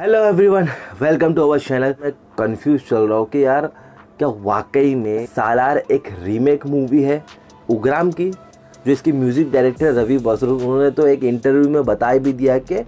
Hello everyone, welcome to our channel. मैं confuse चल रहा हूँ कि यार क्या वाकई में सालार एक रीमेक मूवी है उग्राम की, जो इसकी म्यूज़िक डायरेक्टर रवि बसरूर, उन्होंने तो एक इंटरव्यू में बता भी दिया कि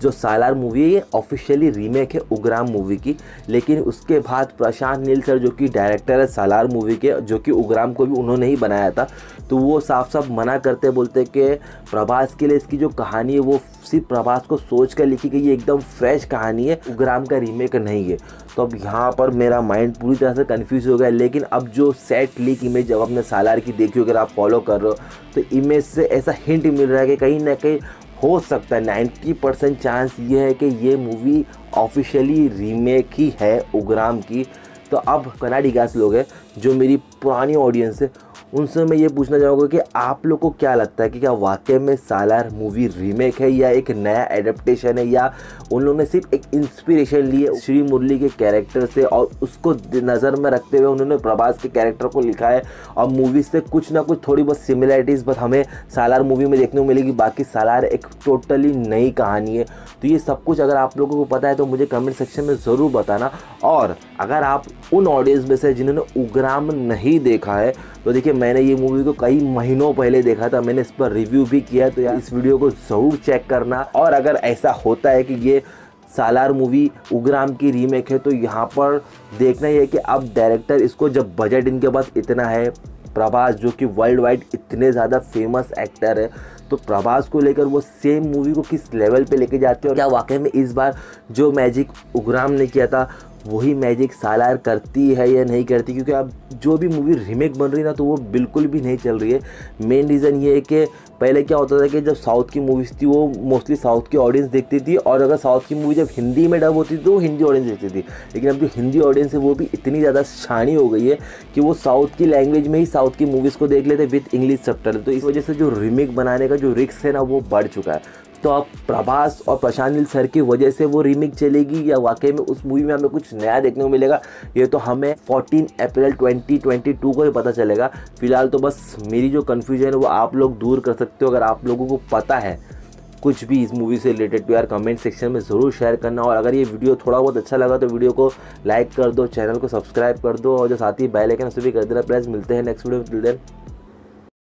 जो सालार मूवी है ये ऑफिशियली रीमेक है उग्राम मूवी की। लेकिन उसके बाद प्रशांत नील सर जो कि डायरेक्टर है सालार मूवी के, जो कि उग्राम को भी उन्होंने ही बनाया था, तो वो साफ साफ मना करते, बोलते कि प्रभास के लिए इसकी जो कहानी है वो सिर्फ प्रभास को सोच कर लिखी गई, ये एकदम फ्रेश कहानी है, उग्राम का रीमेक नहीं है। तो अब यहाँ पर मेरा माइंड पूरी तरह से कन्फ्यूज़ हो गया। लेकिन अब जो सेट लीक इमेज जब आपने सालार की देखी, अगर आप फॉलो कर रहे हो तो इमेज से ऐसा हिंट मिल रहा है कि कहीं ना कहीं हो सकता है 90% चांस ये है कि ये मूवी ऑफिशियली रीमेक ही है उग्राम की। तो अब कन्नाडिगास लोग हैं जो मेरी पुरानी ऑडियंस है, उनसे मैं ये पूछना चाहूँगा कि आप लोग को क्या लगता है कि क्या वाकई में सालार मूवी रीमेक है या एक नया एडेप्टेशन है, या उन लोगों ने सिर्फ एक इंस्पिरेशन ली है श्री मुरली के कैरेक्टर से और उसको नज़र में रखते हुए उन्होंने प्रभास के कैरेक्टर को लिखा है, और मूवी से कुछ ना कुछ थोड़ी बहुत सिमिलैरिटीज़ बस हमें सालार मूवी में देखने को मिलेगी, बाकी सालार एक टोटली नई कहानी है। तो ये सब कुछ अगर आप लोगों को पता है तो मुझे कमेंट सेक्शन में ज़रूर बताना। और अगर आप उन ऑडियंस में से जिन्होंने उग्राम नहीं देखा है, तो देखिए मैंने ये मूवी को कई महीनों पहले देखा था, मैंने इस पर रिव्यू भी किया, तो यार इस वीडियो को ज़रूर चेक करना। और अगर ऐसा होता है कि ये सालार मूवी उग्राम की रीमेक है, तो यहाँ पर देखना ही है कि अब डायरेक्टर इसको, जब बजट इनके पास इतना है, प्रभास जो कि वर्ल्ड वाइड इतने ज़्यादा फेमस एक्टर है, तो प्रभास को लेकर वो सेम मूवी को किस लेवल पे लेके जाते हैं, और क्या वाकई में इस बार जो मैजिक उग्राम ने किया था वही मैजिक सालार करती है या नहीं करती। क्योंकि अब जो भी मूवी रीमेक बन रही है ना, तो वो बिल्कुल भी नहीं चल रही है। मेन रीज़न ये है कि पहले क्या होता था कि जब साउथ की मूवीज़ थी वो मोस्टली साउथ की ऑडियंस देखती थी, और अगर साउथ की मूवी जब हिंदी में डब होती थी तो वो हिंदी ऑडियंस देखती थी। लेकिन अब जो हिंदी ऑडियंस है वो भी इतनी ज़्यादा शानी हो गई है कि वो साउथ की लैंग्वेज में ही साउथ की मूवीज़ को देख लेते विद इंग्लिश सबटाइटल। तो इस वजह से जो रीमेक बनाने का जो रिस्क है ना वो बढ़ चुका है। तो अब प्रभास और प्रशांत नील सर की वजह से वो रीमेक चलेगी या वाकई में उस मूवी में हमें कुछ नया देखने को मिलेगा, ये तो हमें 14 अप्रैल 2022 को ही पता चलेगा। फिलहाल तो बस मेरी जो कन्फ्यूजन है वो आप लोग दूर कर सकते हो। अगर आप लोगों को पता है कुछ भी इस मूवी से रिलेटेड तो यार कमेंट सेक्शन में ज़रूर शेयर करना। और अगर ये वीडियो थोड़ा बहुत अच्छा लगा तो वीडियो को लाइक कर दो, चैनल को सब्सक्राइब कर दो, और जो साथ ही बेल आइकन उसे भी कर देना प्लीज़। मिलते हैं नेक्स्ट वीडियो में, टिल देन।